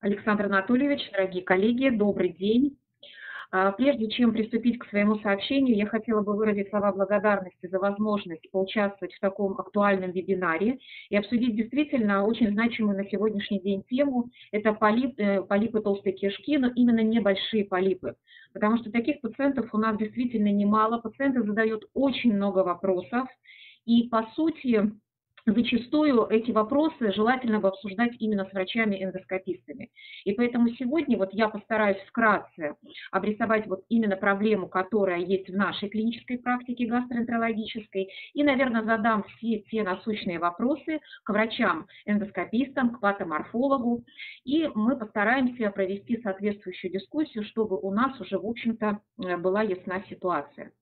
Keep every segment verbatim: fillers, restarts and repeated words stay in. Александр Анатольевич, дорогие коллеги, добрый день. Прежде чем приступить к своему сообщению, я хотела бы выразить слова благодарности за возможность поучаствовать в таком актуальном вебинаре и обсудить действительно очень значимую на сегодняшний день тему. Это полип, полипы толстой кишки, но именно небольшие полипы, потому что таких пациентов у нас действительно немало. Пациенты задают очень много вопросов и, по сути, зачастую эти вопросы желательно бы обсуждать именно с врачами-эндоскопистами. И поэтому сегодня вот я постараюсь вкратце обрисовать вот именно проблему, которая есть в нашей клинической практике гастроэнтерологической, и, наверное, задам все те насущные вопросы к врачам-эндоскопистам, к патоморфологу, и мы постараемся провести соответствующую дискуссию, чтобы у нас уже, в общем-то, была ясна ситуация.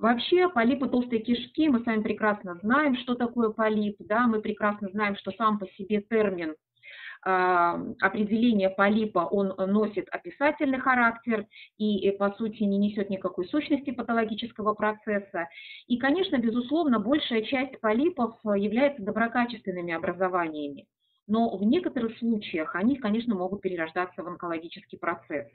Вообще полипы толстой кишки, мы с вами прекрасно знаем, что такое полип, да, мы прекрасно знаем, что сам по себе термин э, определение полипа, он носит описательный характер и, по сути, не несет никакой сущности патологического процесса. И, конечно, безусловно, большая часть полипов является доброкачественными образованиями, но в некоторых случаях они, конечно, могут перерождаться в онкологический процесс.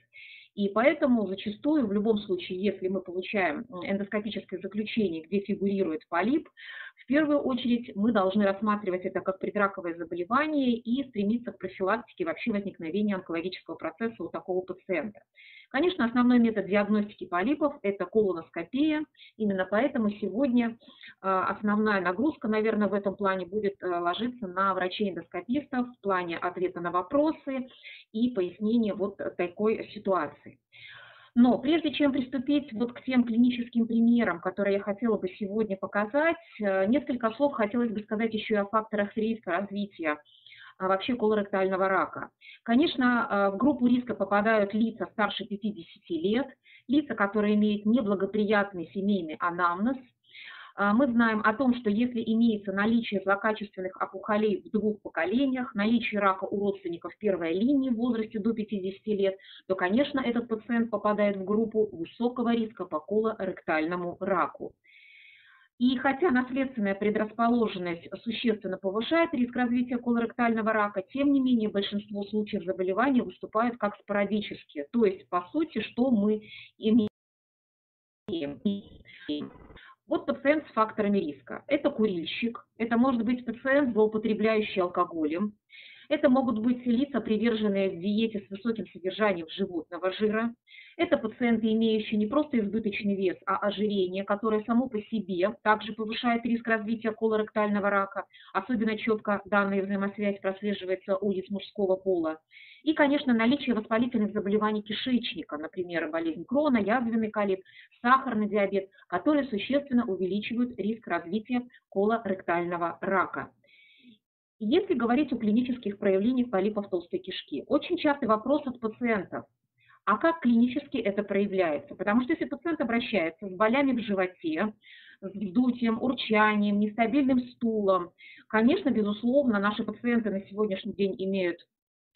И поэтому зачастую, в любом случае, если мы получаем эндоскопическое заключение, где фигурирует полип, в первую очередь мы должны рассматривать это как предраковое заболевание и стремиться к профилактике вообще возникновения онкологического процесса у такого пациента. Конечно, основной метод диагностики полипов – это колоноскопия. Именно поэтому сегодня основная нагрузка, наверное, в этом плане будет ложиться на врачей-эндоскопистов в плане ответа на вопросы и пояснения вот такой ситуации. Но прежде чем приступить вот к тем клиническим примерам, которые я хотела бы сегодня показать, несколько слов хотелось бы сказать еще и о факторах риска развития вообще колоректального рака. Конечно, в группу риска попадают лица старше пятидесяти лет, лица, которые имеют неблагоприятный семейный анамнез. Мы знаем о том, что если имеется наличие злокачественных опухолей в двух поколениях, наличие рака у родственников первой линии в возрасте до пятидесяти лет, то, конечно, этот пациент попадает в группу высокого риска по колоректальному раку. И хотя наследственная предрасположенность существенно повышает риск развития колоректального рака, тем не менее большинство случаев заболевания выступают как спорадические. То есть, по сути, что мы имеем? Вот пациент с факторами риска. Это курильщик, это может быть пациент, злоупотребляющий алкоголем, это могут быть лица, приверженные в диете с высоким содержанием животного жира, это пациенты, имеющие не просто избыточный вес, а ожирение, которое само по себе также повышает риск развития колоректального рака. Особенно четко данная взаимосвязь прослеживается у лиц мужского пола. И, конечно, наличие воспалительных заболеваний кишечника, например, болезнь Крона, язвенный колит, сахарный диабет, которые существенно увеличивают риск развития колоректального рака. Если говорить о клинических проявлениях полипов толстой кишки, очень частый вопрос от пациентов: а как клинически это проявляется? Потому что если пациент обращается с болями в животе, с вздутием, урчанием, нестабильным стулом, конечно, безусловно, наши пациенты на сегодняшний день имеют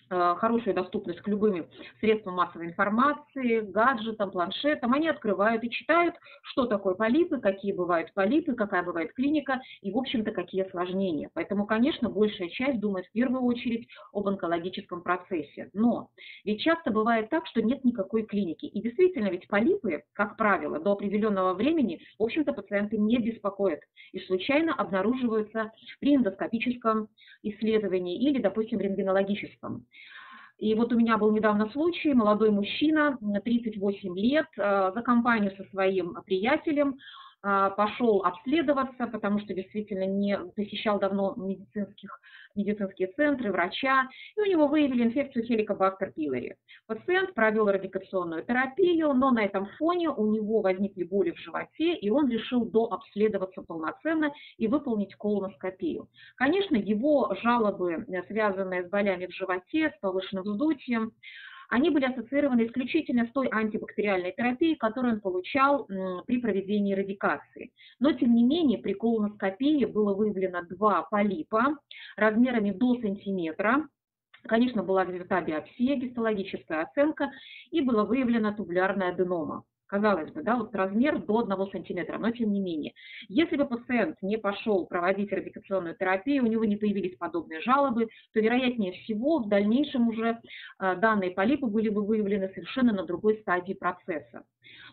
хорошую доступность к любым средствам массовой информации, гаджетам, планшетам. Они открывают и читают, что такое полипы, какие бывают полипы, какая бывает клиника и, в общем-то, какие осложнения. Поэтому, конечно, большая часть думает в первую очередь об онкологическом процессе. Но ведь часто бывает так, что нет никакой клиники. И действительно, ведь полипы, как правило, до определенного времени, в общем-то, пациенты не беспокоят и случайно обнаруживаются при эндоскопическом исследовании или, допустим, рентгенологическом. И вот у меня был недавно случай, молодой мужчина, тридцать восемь лет, за компанию со своим приятелем пошел обследоваться, потому что действительно не посещал давно медицинских, медицинские центры, врача, и у него выявили инфекцию хеликобактер пилори. Пациент провел радикационную терапию, но на этом фоне у него возникли боли в животе, и он решил дообследоваться полноценно и выполнить колоноскопию. Конечно, его жалобы, связанные с болями в животе, с повышенным вздутием, они были ассоциированы исключительно с той антибактериальной терапией, которую он получал при проведении радикации. Но, тем не менее, при колоноскопии было выявлено два полипа размерами до сантиметра. Конечно, была взята биопсия, гистологическая оценка, и была выявлена тубулярная аденома. казалось бы, да, вот размер до одного сантиметра, но тем не менее. Если бы пациент не пошел проводить радикационную терапию, у него не появились подобные жалобы, то, вероятнее всего, в дальнейшем уже данные полипы были бы выявлены совершенно на другой стадии процесса.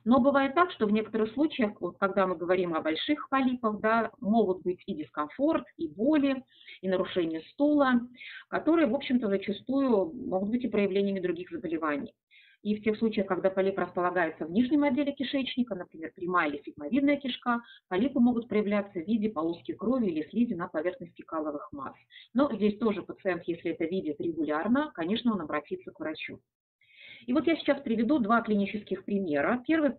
Но бывает так, что в некоторых случаях, вот, когда мы говорим о больших полипах, да, могут быть и дискомфорт, и боли, и нарушение стула, которые, в общем-то, зачастую могут быть и проявлениями других заболеваний. И в тех случаях, когда полип располагается в нижнем отделе кишечника, например, прямая или сигмовидная кишка, полипы могут проявляться в виде полоски крови или слизи на поверхности каловых масс. Но здесь тоже пациент, если это видит регулярно, конечно, он обратится к врачу. И вот я сейчас приведу два клинических примера. Первый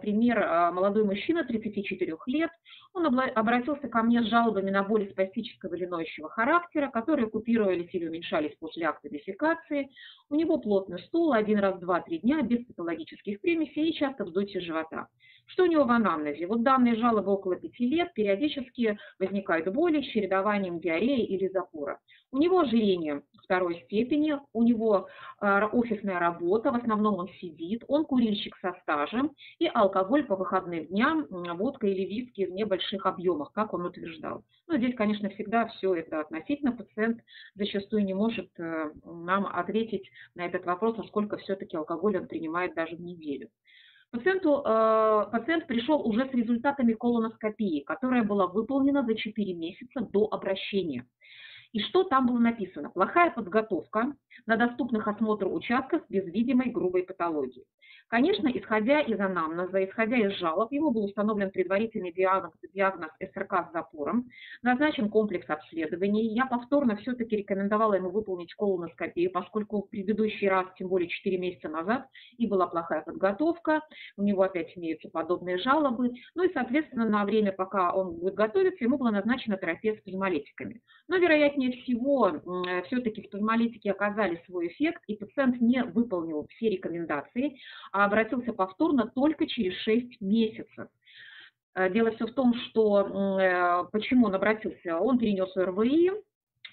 пример – молодой мужчина, тридцати четырёх лет. Он обратился ко мне с жалобами на боли спастического или ноющего характера, которые купировались или уменьшались после акта дефекации. У него плотный стул один раз в два-три дня, без патологических примесей и часто вздутие живота. Что у него в анамнезе? Вот данные жалобы около пяти лет, периодически возникают боли с чередованием диареи или запора. У него ожирение второй степени, у него офисная работа, в основном он сидит, он курильщик со стажем и алкоголь по выходным дням, водка или виски в небольших объемах, как он утверждал. Но здесь, конечно, всегда все это относительно, пациент зачастую не может нам ответить на этот вопрос, насколько все-таки алкоголь он принимает даже в неделю. Пациенту, э, пациент пришел уже с результатами колоноскопии, которая была выполнена за четыре месяца до обращения. И что там было написано? Плохая подготовка на доступных осмотру участках без видимой грубой патологии. Конечно, исходя из анамнеза, исходя из жалоб, ему был установлен предварительный диагноз, диагноз СРК с запором, назначен комплекс обследований. Я повторно все-таки рекомендовала ему выполнить колоноскопию, поскольку в предыдущий раз, тем более четыре месяца назад, и была плохая подготовка, у него опять имеются подобные жалобы. Ну и, соответственно, на время, пока он будет готовиться, ему была назначена терапия с пневмолитиками. Но, вероятнее всего, все-таки пневмолитики оказали свой эффект, и пациент не выполнил все рекомендации, а обратился повторно только через шесть месяцев. Дело все в том, что почему он обратился? Он перенес РВИ,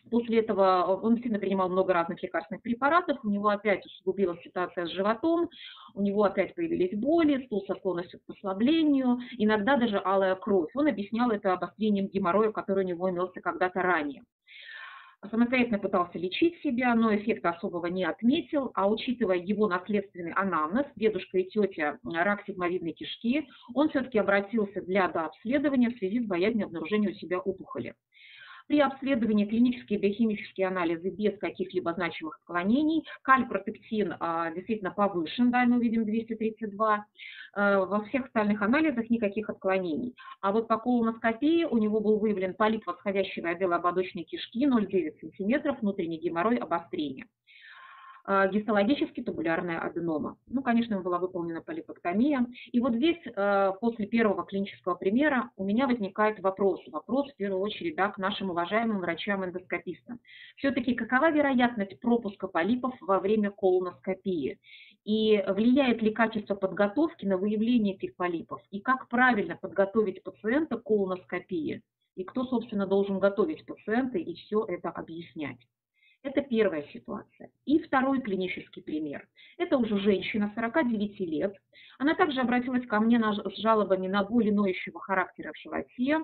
после этого он сильно принимал много разных лекарственных препаратов, у него опять усугубилась ситуация с животом, у него опять появились боли, стул со склонностью к послаблению, иногда даже алая кровь. Он объяснял это обострением геморроя, который у него имелся когда-то ранее. Самостоятельно пытался лечить себя, но эффекта особого не отметил, а учитывая его наследственный анамнез, дедушка и тетя рак сигмовидной кишки, он все-таки обратился для дообследования в связи с боязнью обнаружения у себя опухоли. При обследовании клинические и биохимические анализы без каких-либо значимых отклонений. Кальпротектин а, действительно повышен, да, мы видим двести тридцать два. А, во всех остальных анализах никаких отклонений. А вот по колоноскопии у него был выявлен полип восходящего отдела ободочной кишки ноль целых девять сотых сантиметра, внутренний геморрой, обострение. Гистологически тубулярная аденома. Ну, конечно, была выполнена полипэктомия. И вот здесь, после первого клинического примера, у меня возникает вопрос. Вопрос, в первую очередь, да, к нашим уважаемым врачам-эндоскопистам. Все-таки, какова вероятность пропуска полипов во время колоноскопии? И влияет ли качество подготовки на выявление этих полипов? И как правильно подготовить пациента к колоноскопии? И кто, собственно, должен готовить пациента и все это объяснять? Это первая ситуация. И второй клинический пример. Это уже женщина, сорока девяти лет. Она также обратилась ко мне на, с жалобами на боли ноющего характера в животе,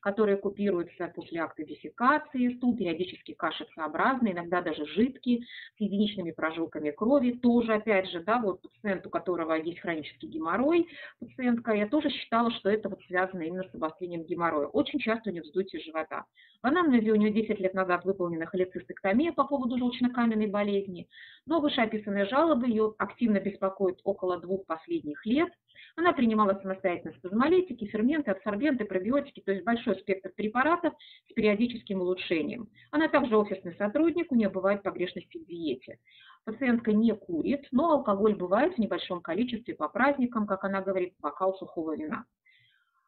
которые купируются после акта дефекации, стул периодически кашицеобразный, иногда даже жидкий, с единичными прожилками крови. Тоже, опять же, да, вот пациент, у которого есть хронический геморрой, пациентка, я тоже считала, что это вот связано именно с обострением геморроя. Очень часто у нее вздутие живота. В анамнезе у нее десять лет назад выполнена холецистектомия по поводу желчнокаменной болезни, но вышеописанные жалобы ее активно беспокоят около двух последних лет. Она принимала самостоятельно спазмолитики, ферменты, адсорбенты, пробиотики, то есть большой спектр препаратов с периодическим улучшением. Она также офисный сотрудник, у нее бывают погрешности в диете. Пациентка не курит, но алкоголь бывает в небольшом количестве по праздникам, как она говорит, бокал сухого вина.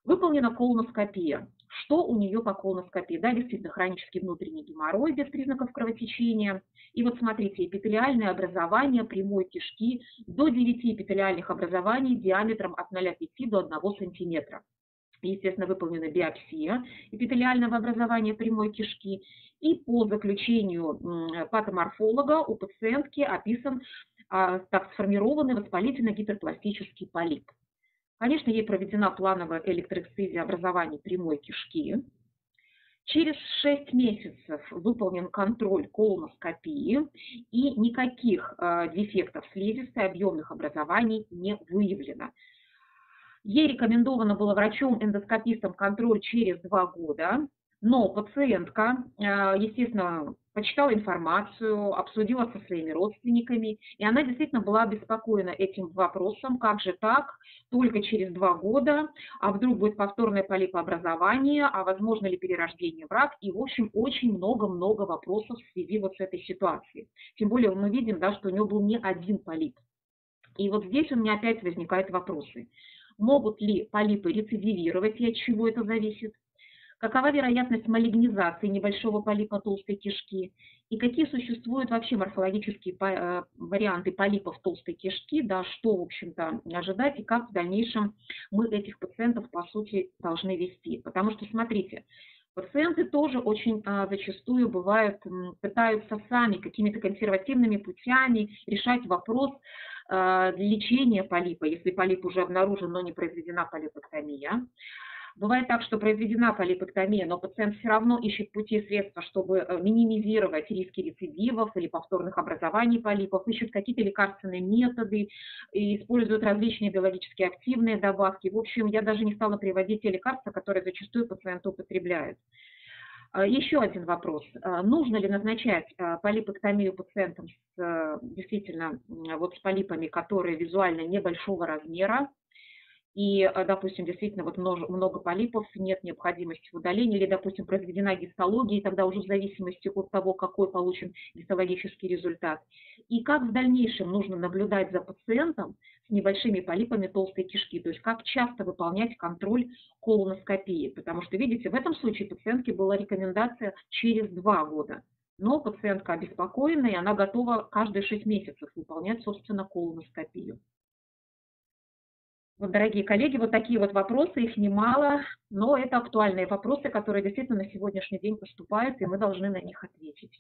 Выполнена колоноскопия. Что у нее по колоноскопии? Да, действительно, хронический внутренний геморрой без признаков кровотечения. И вот смотрите, эпителиальное образование прямой кишки до девяти эпителиальных образований диаметром от ноль целых пяти десятых до одного сантиметра. Естественно, выполнена биопсия эпителиального образования прямой кишки. И по заключению патоморфолога у пациентки описан так сформированный воспалительно-гиперпластический полип. Конечно, ей проведена плановая электроэксцизия образования прямой кишки. Через шесть месяцев выполнен контроль колоноскопии, и никаких э, дефектов слизистой объемных образований не выявлено. Ей рекомендовано было врачом-эндоскопистом контроль через два года, но пациентка, э, естественно, почитала информацию, обсудила со своими родственниками, и она действительно была обеспокоена этим вопросом, как же так, только через два года, а вдруг будет повторное полипообразование, а возможно ли перерождение в рак, и в общем очень много-много вопросов в связи вот с этой ситуацией. Тем более мы видим, да, что у нее был не один полип. И вот здесь у меня опять возникают вопросы. Могут ли полипы рецидивировать и от чего это зависит? Какова вероятность малигнизации небольшого полипа толстой кишки? И какие существуют вообще морфологические варианты полипов толстой кишки? Да, что, в общем-то, ожидать и как в дальнейшем мы этих пациентов, по сути, должны вести? Потому что, смотрите, пациенты тоже очень а, зачастую бывают, пытаются сами какими-то консервативными путями решать вопрос а, лечения полипа, если полип уже обнаружен, но не произведена полипэктомия. Бывает так, что произведена полипэктомия, но пациент все равно ищет пути и средства, чтобы минимизировать риски рецидивов или повторных образований полипов, ищут какие-то лекарственные методы, используют различные биологически активные добавки. В общем, я даже не стала приводить те лекарства, которые зачастую пациенты употребляют. Еще один вопрос. Нужно ли назначать полипэктомию пациентам с, действительно вот с полипами, которые визуально небольшого размера? И, допустим, действительно вот много полипов, нет необходимости в удалении, или, допустим, произведена гистология, и тогда уже в зависимости от того, какой получен гистологический результат. И как в дальнейшем нужно наблюдать за пациентом с небольшими полипами толстой кишки, то есть как часто выполнять контроль колоноскопии. Потому что, видите, в этом случае пациентке была рекомендация через два года, но пациентка обеспокоена, и она готова каждые шесть месяцев выполнять, собственно, колоноскопию. Вот, дорогие коллеги, вот такие вот вопросы, их немало, но это актуальные вопросы, которые действительно на сегодняшний день поступают, и мы должны на них ответить.